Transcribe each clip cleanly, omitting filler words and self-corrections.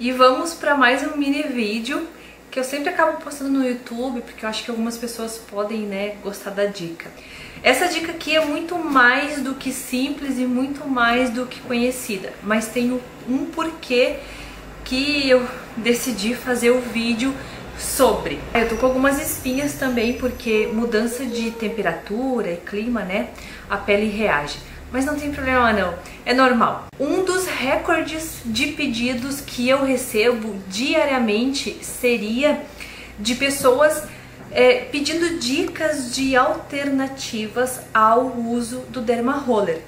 E vamos para mais um mini vídeo que eu sempre acabo postando no YouTube, porque eu acho que algumas pessoas podem, né, gostar da dica. Essa dica aqui é muito mais do que simples e muito mais do que conhecida, mas tem um porquê que eu decidi fazer o vídeo sobre. Eu tô com algumas espinhas também, porque mudança de temperatura e clima, né, a pele reage. Mas não tem problema não, é normal. Um dos recordes de pedidos que eu recebo diariamente seria de pessoas pedindo dicas de alternativas ao uso do Dermaroller.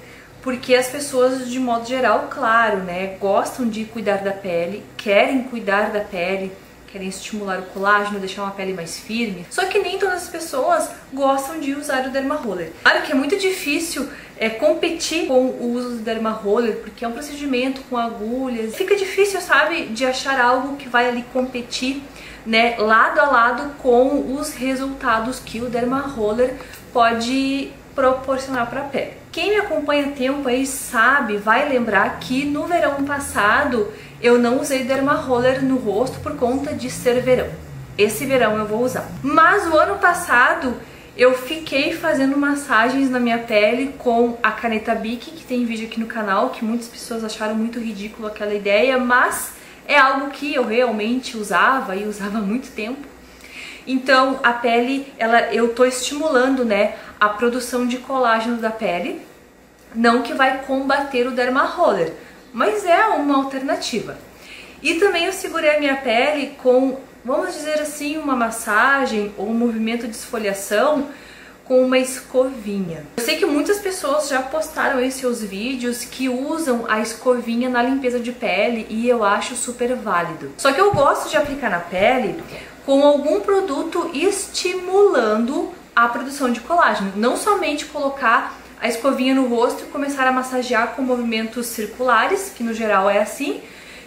Porque as pessoas, de modo geral, claro, né, gostam de cuidar da pele, querem cuidar da pele, querem estimular o colágeno, deixar uma pele mais firme. Só que nem todas as pessoas gostam de usar o Dermaroller. Claro que é muito difícil competir com o uso do Dermaroller, porque é um procedimento com agulhas. Fica difícil, sabe, de achar algo que vai ali competir, né, lado a lado com os resultados que o Dermaroller pode proporcionar para a pele. Quem me acompanha há tempo aí sabe, vai lembrar que no verão passado eu não usei Dermaroller no rosto por conta de ser verão. Esse verão eu vou usar. Mas o ano passado eu fiquei fazendo massagens na minha pele com a caneta Bic, que tem vídeo aqui no canal, que muitas pessoas acharam muito ridículo aquela ideia, mas é algo que eu realmente usava e usava há muito tempo. Então a pele, eu tô estimulando, né, a produção de colágeno da pele, não que vai combater o Dermaroller, mas é uma alternativa. E também eu segurei a minha pele com, vamos dizer assim, uma massagem ou um movimento de esfoliação com uma escovinha. Eu sei que muitas pessoas já postaram em seus vídeos que usam a escovinha na limpeza de pele e eu acho super válido. Só que eu gosto de aplicar na pele com algum produto estimulando a produção de colágeno. Não somente colocar a escovinha no rosto e começar a massagear com movimentos circulares, que no geral é assim,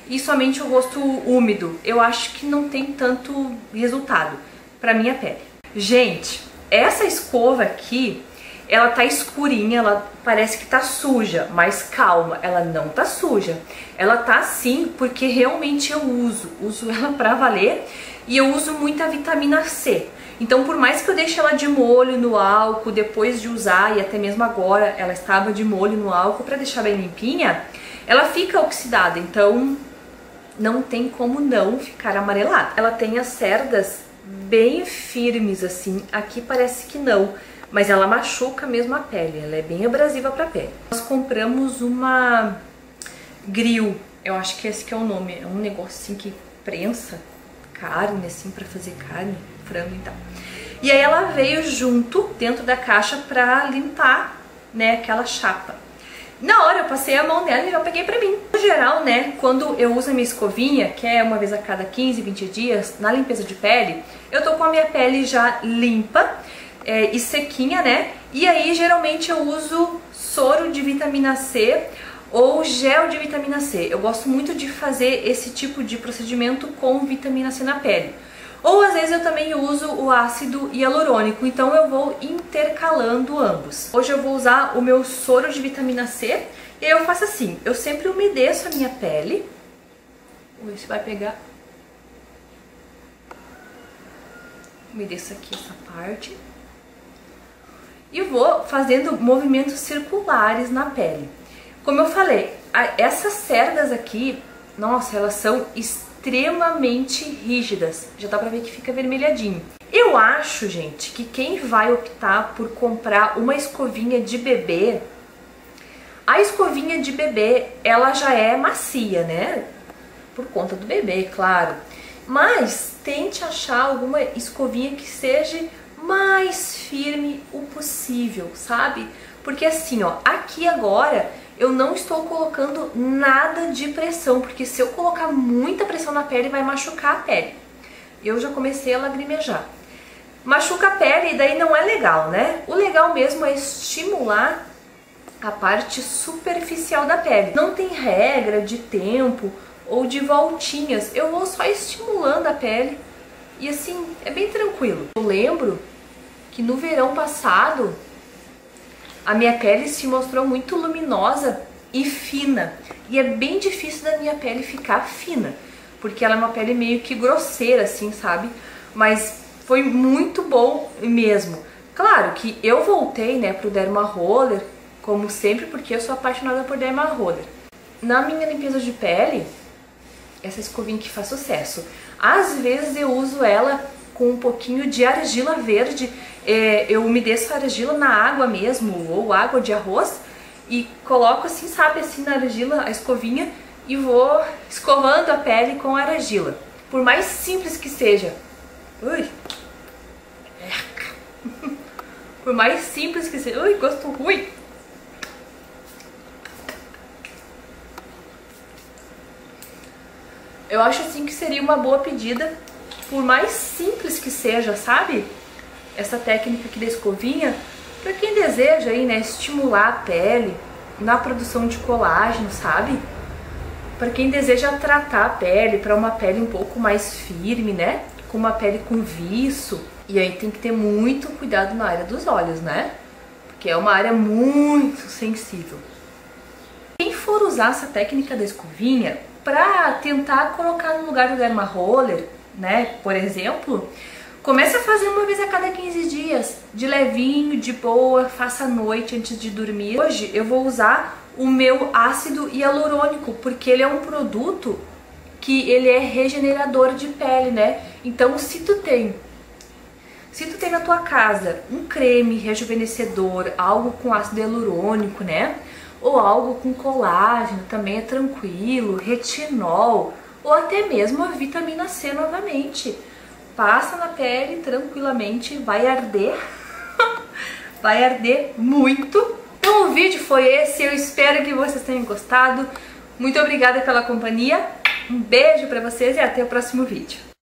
e somente o rosto úmido. Eu acho que não tem tanto resultado pra minha pele. Gente, essa escova aqui, ela tá escurinha, ela parece que tá suja, mas calma, ela não tá suja. Ela tá sim, porque realmente eu uso ela pra valer, e eu uso muita vitamina C. Então, por mais que eu deixe ela de molho no álcool, depois de usar, e até mesmo agora ela estava de molho no álcool pra deixar bem limpinha, ela fica oxidada, então não tem como não ficar amarelada. Ela tem as cerdas bem firmes assim, aqui parece que não, mas ela machuca mesmo a pele, ela é bem abrasiva pra pele. Nós compramos uma grill, eu acho que esse que é o nome, é um negócio assim que prensa carne, assim, pra fazer carne, frango e tal. E aí ela veio junto, dentro da caixa, pra limpar, né, aquela chapa. Na hora eu passei a mão nela e já peguei pra mim. No geral, né, quando eu uso a minha escovinha, que é uma vez a cada 15, 20 dias, na limpeza de pele, eu tô com a minha pele já limpa e sequinha, né, e aí geralmente eu uso soro de vitamina C ou gel de vitamina C. Eu gosto muito de fazer esse tipo de procedimento com vitamina C na pele. Ou às vezes eu também uso o ácido hialurônico, então eu vou intercalando ambos. Hoje eu vou usar o meu soro de vitamina C e eu faço assim, eu sempre umedeço a minha pele. Vamos ver se vai pegar. Umedeço aqui essa parte. E vou fazendo movimentos circulares na pele. Como eu falei, essas cerdas aqui, nossa, elas são extremamente rígidas. Já dá pra ver que fica vermelhadinho. Eu acho, gente, que quem vai optar por comprar uma escovinha de bebê, a escovinha de bebê, ela já é macia, né? Por conta do bebê, claro. Mas tente achar alguma escovinha que seja mais firme o possível, sabe? Porque assim, ó, aqui agora eu não estou colocando nada de pressão, porque se eu colocar muita pressão na pele, vai machucar a pele. Eu já comecei a lagrimejar. Machuca a pele e daí não é legal, né? O legal mesmo é estimular a parte superficial da pele. Não tem regra de tempo ou de voltinhas. Eu vou só estimulando a pele e assim, é bem tranquilo. Eu lembro que no verão passado a minha pele se mostrou muito luminosa e fina. E é bem difícil da minha pele ficar fina. porque ela é uma pele meio que grosseira, assim, sabe? Mas foi muito bom mesmo. Claro que eu voltei, né, pro Dermaroller, como sempre, porque eu sou apaixonada por Dermaroller. Na minha limpeza de pele, essa escovinha que faz sucesso. Às vezes eu uso ela com um pouquinho de argila verde, eu umedeço a argila na água mesmo, ou água de arroz, e coloco assim, sabe, assim na argila, a escovinha, e vou escovando a pele com a argila. Por mais simples que seja, ui, por mais simples que seja, ui, gosto ruim. Eu acho assim que seria uma boa pedida, por mais simples que seja, sabe? Essa técnica aqui da escovinha, pra quem deseja aí, né, estimular a pele na produção de colágeno, sabe? Pra quem deseja tratar a pele, pra uma pele um pouco mais firme, né? Com uma pele com viço. E aí tem que ter muito cuidado na área dos olhos, né? Porque é uma área muito sensível. Quem for usar essa técnica da escovinha pra tentar colocar no lugar do Dermaroller, né, por exemplo, comece a fazer uma vez a cada 15 dias, de levinho, de boa, faça à noite antes de dormir. Hoje eu vou usar o meu ácido hialurônico, porque ele é um produto que ele é regenerador de pele, né? Então, se tu tem na tua casa um creme rejuvenescedor, algo com ácido hialurônico, né, ou algo com colágeno, também é tranquilo, retinol, ou até mesmo a vitamina C novamente. Passa na pele tranquilamente, vai arder, vai arder muito. Então o vídeo foi esse, eu espero que vocês tenham gostado. Muito obrigada pela companhia, um beijo pra vocês e até o próximo vídeo.